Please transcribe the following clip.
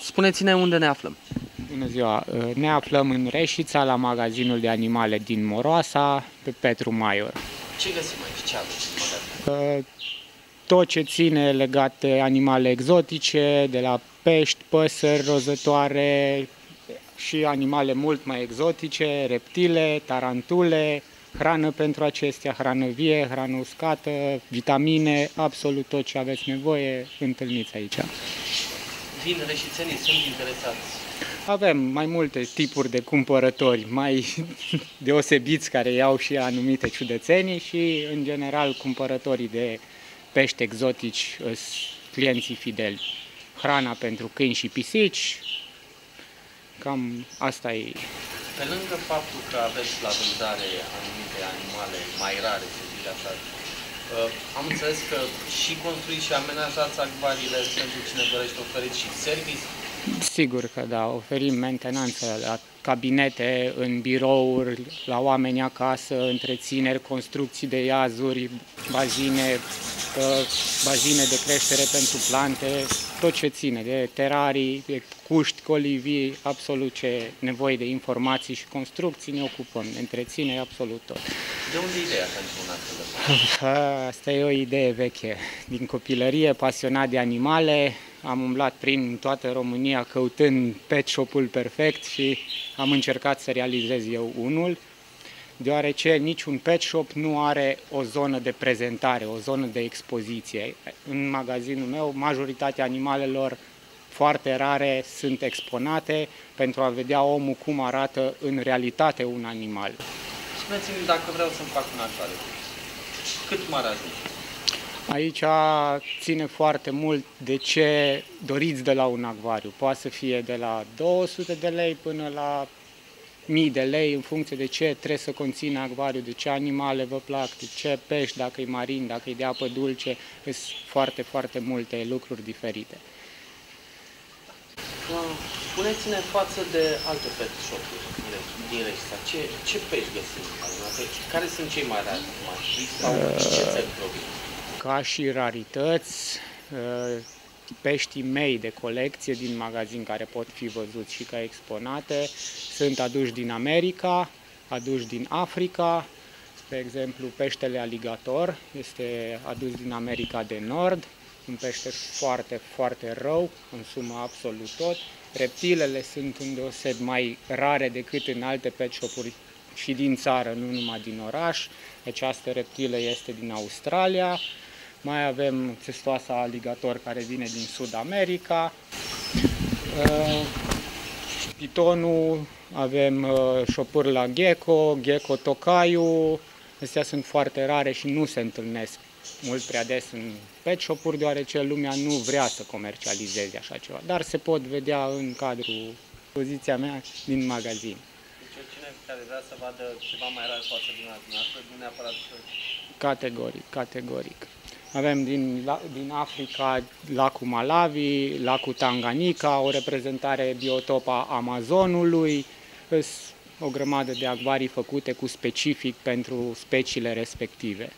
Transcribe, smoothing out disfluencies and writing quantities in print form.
Spuneți-ne unde ne aflăm. Bună ziua! Ne aflăm în Reșița, la magazinul de animale din Moroasa, pe Petru Maior. Ce găsim aici? Ce aveți? Tot ce ține legat de animale exotice, de la pești, păsări, rozătoare și animale mult mai exotice, reptile, tarantule, hrană pentru acestea, hrană vie, hrană uscată, vitamine, absolut tot ce aveți nevoie, întâlniți aici. Vin reșițenii, sunt interesați. Avem mai multe tipuri de cumpărători, mai deosebiți care iau și anumite ciudățenii și, în general, cumpărătorii de pești exotici sunt clienții fideli. Hrana pentru câini și pisici, cam asta e. Pe lângă faptul că aveți la vânzare anumite animale mai rare, să zic așa, am înțeles că și construiți și amenajați acvariile pentru cine dorește, oferiți și servicii? Sigur că da, oferim mentenanță la cabinete, în birouri, la oameni acasă, întrețineri, construcții de iazuri, bazine de creștere pentru plante, tot ce ține, de terarii, de cuști, colivii, absolut ce nevoie de informații și construcții ne ocupăm, ne întreține absolut tot. De unde ideea pentru un astfel de... Asta e o idee veche. Din copilărie, pasionat de animale, am umblat prin toată România căutând pet shop-ul perfect și am încercat să realizez eu unul, deoarece niciun pet shop nu are o zonă de prezentare, o zonă de expoziție. În magazinul meu, majoritatea animalelor foarte rare sunt exponate pentru a vedea omul cum arată în realitate un animal. Spuneți-mi, dacă vreau să-mi fac un acvariu, cât mare ajunge? Aici ține foarte mult de ce doriți de la un acvariu. Poate să fie de la 200 de lei până la 1000 de lei, în funcție de ce trebuie să conțină acvariu, de ce animale vă plac, de ce pești, dacă e marin, dacă e de apă dulce. Sunt foarte, foarte multe lucruri diferite. Puneți-ne față de alte pet shop-uri din Reșița. Ce pești găsim? Care sunt cei mai rari? Sau ce țări provin? Ca și rarități, peștii mei de colecție din magazin, care pot fi văzuți și ca exponate, sunt aduși din America, aduși din Africa. Spre exemplu, peștele aligator este adus din America de Nord, un pește foarte, foarte rău, consumă absolut tot. Reptilele sunt îndeoseb mai rare decât în alte pet shop-uri și din țară, nu numai din oraș. Această reptilă este din Australia. Mai avem țestoasa aligator care vine din Sud-America. Pitonul, avem șopâr la gecko, gecko tocaiu. Astea sunt foarte rare și nu se întâlnesc mult prea des în pet shop-uri, deoarece lumea nu vrea să comercializeze așa ceva. Dar se pot vedea în cadrul poziția mea din magazin. Cine care vrea să vadă ceva mai rar poate să vină la dumneavoastră, nu neapărat să... Categoric, categoric. Avem din Africa lacul Malawi, lacul Tanganyika, o reprezentare biotopa Amazonului, o grămadă de acvarii făcute cu specific pentru speciile respective.